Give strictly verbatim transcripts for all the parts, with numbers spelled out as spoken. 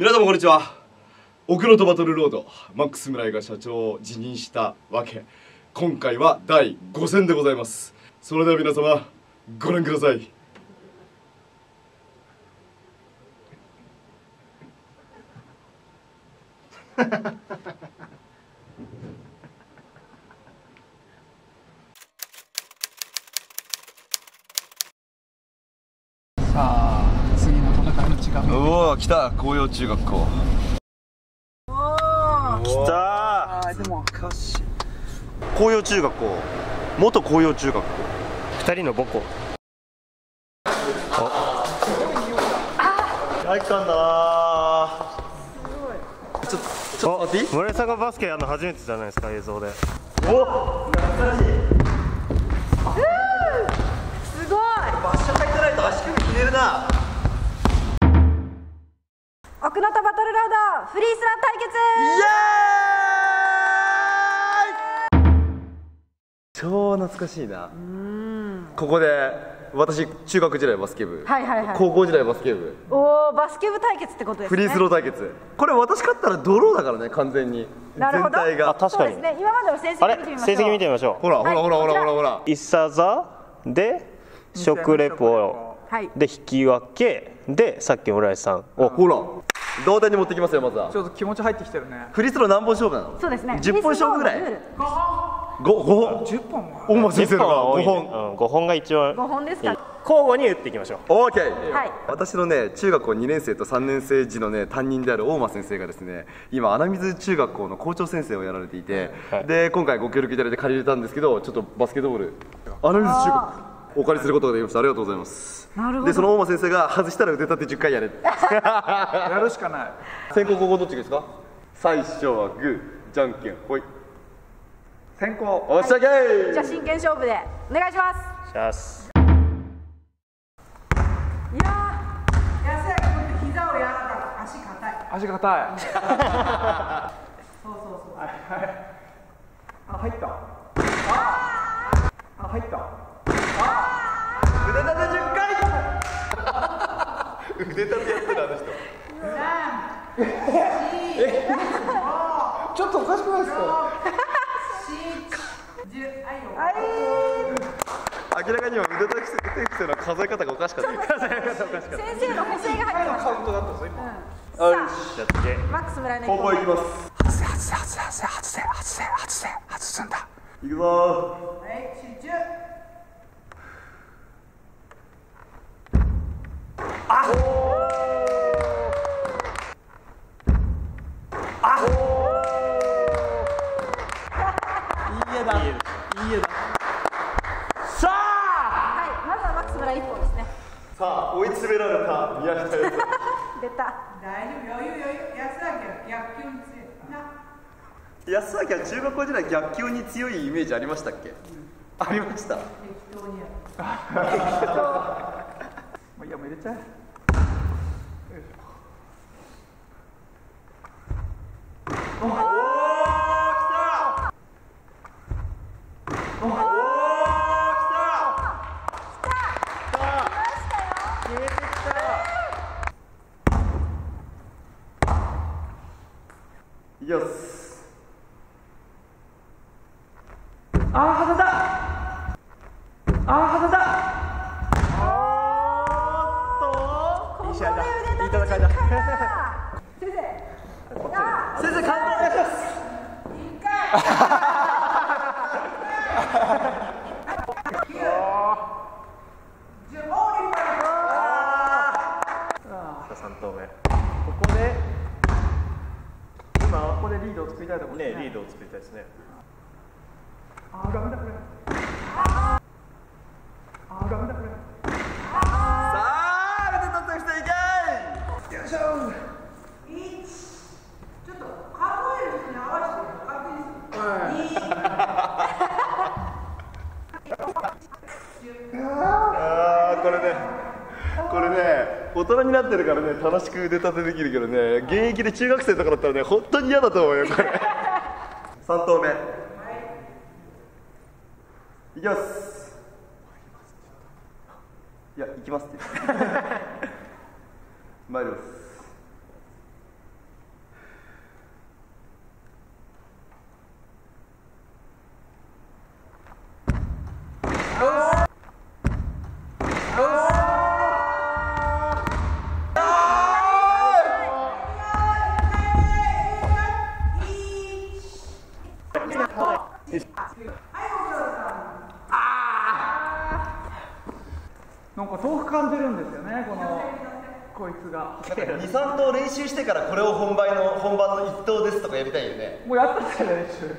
皆様こんにちは。おくろとバトルロード、マックス村井が社長を辞任したわけ。今回はだいご戦でございます。それでは皆様ご覧ください。さあ次の戦いの時間です。うわー、来た紅葉中学校。来たー。でも紅葉中学校、元紅葉中学校、二人の母校。あ、体育館だな。ちょっと、ちょっと待って。村井さんがバスケやるの初めてじゃないですか、映像で。お、懐かしい。すごい。バッシャ入ってないと足首切れるな。おくのとバトルロードフリースラ対決。イエーイ。超懐かしいな。ここで私、中学時代バスケ部、高校時代バスケ部、おお、バスケ部対決ってことですね。フリースロー対決。これ私勝ったらドローだからね、完全に。なるほど、全体が。確かに。今までの成績見てみましょう。成績見てみましょう。ほらほらほらほらほらほら。いさざで食レポで引き分けで、さっき村井さんをほら同点に持ってきますよ。まずはちょっと気持ち入ってきてるね。フリースロー何本勝負なの？そうですね、じゅっぽん勝負ぐらい。ごほん。じゅっぽん。大間先生がごほん。ごほんが一番。ごほんですか。交互に打っていきましょう。オーケー。はい。私のね、中学校にねん生とさんねん生時のね、担任である大間先生がですね、今穴水中学校の校長先生をやられていて、で今回ご協力いただいて借りれたんですけど、ちょっとバスケットボール穴水中学校お借りすることができました。ありがとうございます。で、その大間先生が外したら腕立てじゅっかいやれ。やるしかない。先攻後攻どっちですか？最初はグー、じゃんけんほい。先攻。おっしゃけー。じゃあ真剣勝負でお願いします。しゃす。いやー、安田君って膝をやらなかった。足硬い。足硬い。そうそうそう。あ、入った。あ、入った。腕立てじゅっかい。腕立てやってるあの人。ちょっとおかしくないですか？明らかには腕立て伏せの数え方がおかしかった。先生の補正が入ってました。カウントだったぞ今。よし、やって。マックス村井の高校行きます。外せ外せ外せ外せ外せ外せ外すんだ。行くぞ。はい、集中。さあ追い詰められた宮下です。出た。大丈夫、余裕余裕。安田家は逆境に強いな。安田家は中学校時代逆境に強いイメージありましたっけ？ありました。適当にやる。適当。もういいや、もう入れちゃえ。よし。ああ、外れた。ああ、外れた。あーっと。いい試合だ。いい戦いだ。先生。先生、完敗です。一回。九。十五。ああ。三投目。ここで。今ここでリードを作りたいところね。リードを作りたいですね。ああ、ダメだこれ。ああ、ダメだこれ。さあ、腕立て伏せいけ。よいしょ。一。ちょっと考える時に合わせて確認。二。ああ、これね。これね。大人になってるからね、楽しく腕立てできるけどね、現役で中学生とかだったらね、本当に嫌だと思うよ、これ。さん投目、はい、いきます。いや、いきますって参ります。にさん投練習してからこれを本番の本番のいち投ですとかやりたいよね。もうやったっすよね、練習。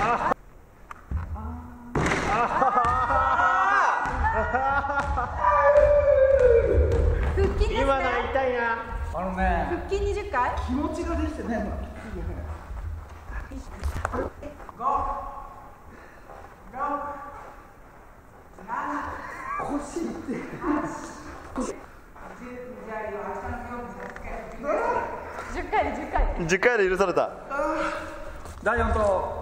あ今のは痛いな。あのね、腹筋にじゅっかい気持ちができてね。腰痛い。じゅっかいでじゅっかい。じゅっかいで許された。だいよん投。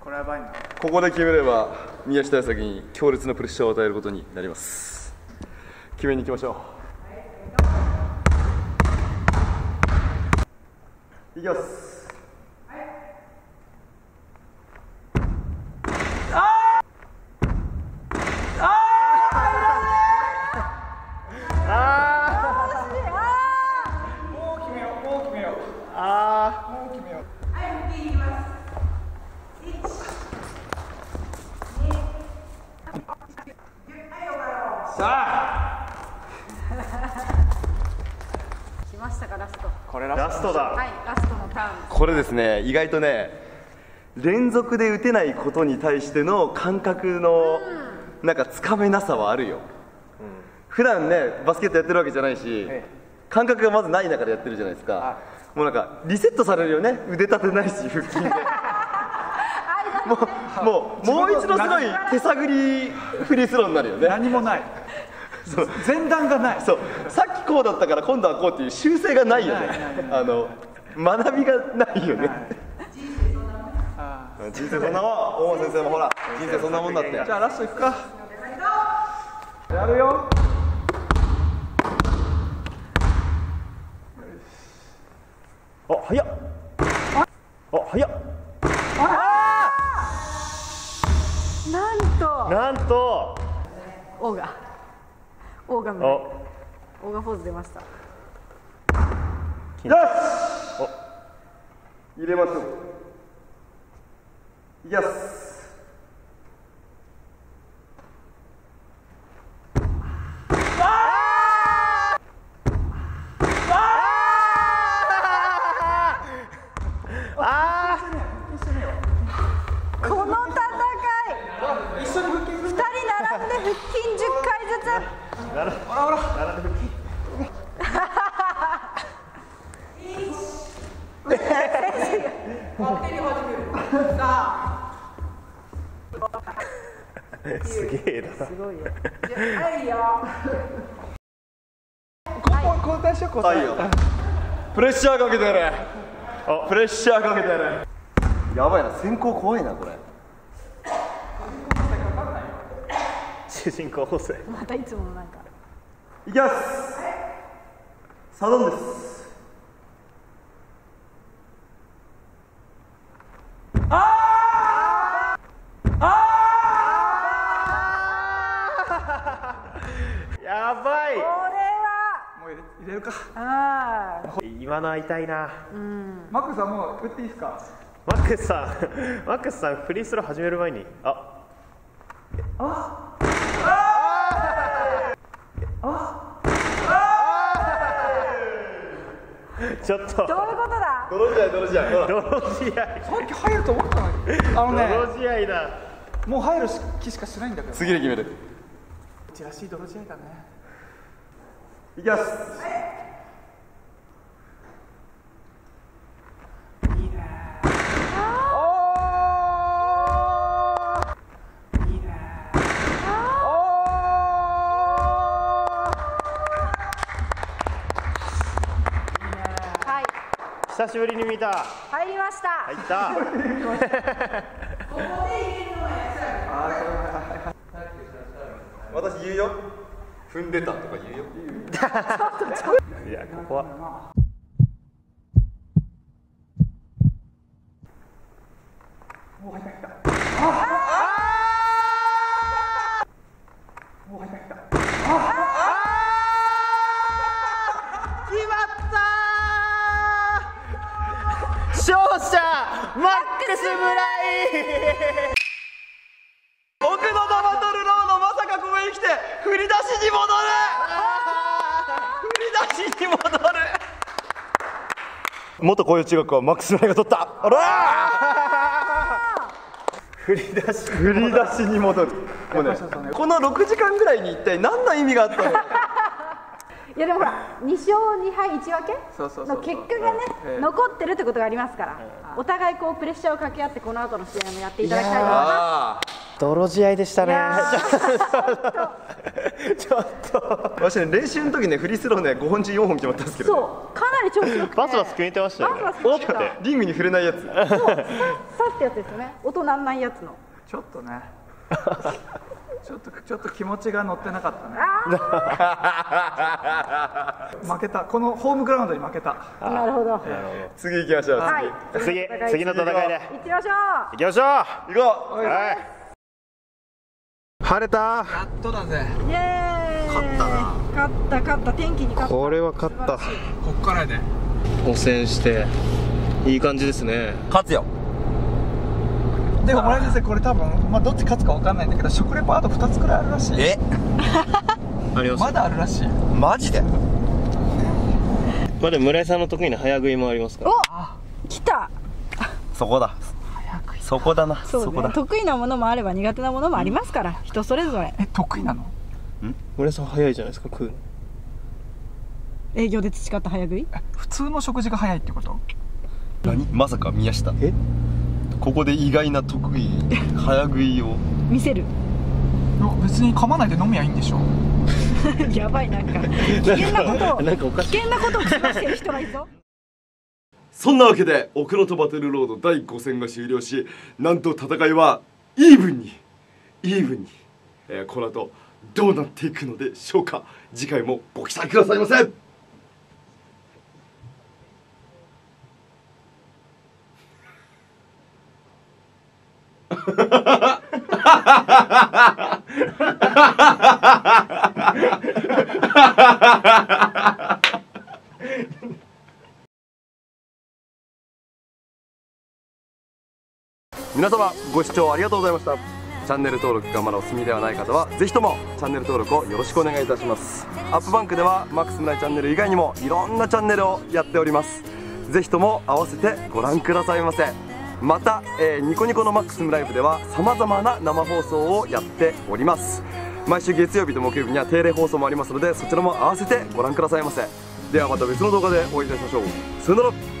これやばいな。ここで決めれば宮下優作に強烈なプレッシャーを与えることになります。決めに行きましょう。いきます。さあ来ましたか、ラスト。これラストだ。はい、ラストのターン。これですね、意外とね、連続で打てないことに対しての感覚の、うん、なんかつかめなさはあるよ、うん、普段ねバスケットやってるわけじゃないし、はい、感覚がまずない中でやってるじゃないですか、はい、もうなんかリセットされるよね、腕立てないし腹筋でもう、もう、もう一度すごい手探りフリースローになるよね。何もない。そう、前段がない。そう、さっきこうだったから今度はこうっていう修正がないよね。あの学びがないよね。人生そんなもん。大間先生もほら、人生そんなもんだって。じゃあラストいくか。やるよ。あ、早っ。あ、早っ。なんとなんとオーガオーガムオーガポーズ出ました。よし、入れます。いきます。ああこの一緒に腹筋ふたり並んで腹筋じゅっかいずつ。ほらほら並んで腹筋すげえな。すごいよ。はいよ。交代しよう、交代。プレッシャーかけてやれ。あ、プレッシャーかけてやれ。やばいな、先行怖いなこれ。主人公補正。またいつもなんか。いきます。サドンです。ああ。ああ。やばい。これは。もう入れ、入れるか。ああ。今のは痛いな。うん。マックさんもう打っていいですか。マックさん、マックさんフリースロー始める前に。あ。あ。ちょっとどういうことだ。泥試合、泥試合、泥試合。さっき入ると思ったのに。あのね、泥試合だ。もう入る気しかしないんだけど。次で決める。うちらしい泥試合だね。いきます。いいね。ああ。いいね。久しぶりに見た。入りました。入った。ここで入れるのはやつや。私言うよ。踏んでたとか言うよ。いや、ここは。もう入った。ああ。もう入った。ああ。決まった。勝者マックス・ブライ振り出しに戻る振り出しに戻る元こういう中学はマックスライが取った。あら振り出し振り出しに戻る。このろくじかんぐらいに一体何の意味があったのいやでもほらにしょうにはいちぶんけの結果がね残ってるってことがありますから、お互いこうプレッシャーをかけ合ってこの後の試合もやっていただきたいと思います。泥試合でしたね。ちょっと私ね練習の時ねフリースローねごほんちゅうよんほん決まったんですけど、そうかなり調子良くてバスバス決めてましたよね。おってリングに触れないやつ、そうさってやつですよね。音なんないやつのちょっとねちょっとちょっと気持ちが乗ってなかったね。負けた、このホームグラウンドに負けた。なるほど。次行きましょう。次次の戦いで行きましょう。行きましょう。行こう。はい。晴れた。やっとだぜ。イエーイ。勝ったな。勝った勝った天気に勝った。これは勝った。こっからね。汚染していい感じですね。勝つよ。でも村井先生これ多分まあどっち勝つかわかんないんだけど食レポあとふたつくらいあるらしい。え？あります。まだあるらしい。マジで？まあでも村井さんの得意な早食いもありますから。お、来た。そこだ。そこだな。そこだ。得意なものもあれば苦手なものもありますから、人それぞれ。え、得意なの？うん？村井さん早いじゃないですか、食うの。営業で培った早食い？普通の食事が早いってこと？何？まさか宮下。え？ここで意外な得意早食いを見せる。別に噛まないで飲みゃいいんでしょ。やばいなんか危険なことを危険なことをしましてる人がいるぞ。そんなわけで奥能登バトルロードだいごせんが終了し、なんと戦いはイーブンにイーブンに、えー、この後どうなっていくのでしょうか。次回もご期待くださいませ。皆様ご視聴ありがとうございました。チャンネル登録がまだお済みではない方はぜひともチャンネル登録をよろしくお願いいたします。アップバンクではマックス村井チャンネル以外にもいろんなチャンネルをやっております。ぜひとも合わせてご覧くださいませ。また、えー、ニコニコのマックスムライブではさまざまな生放送をやっております。毎週月曜日と木曜日には定例放送もありますので、そちらも合わせてご覧くださいませ。ではまた別の動画でお会いいたしましょう。さよなら。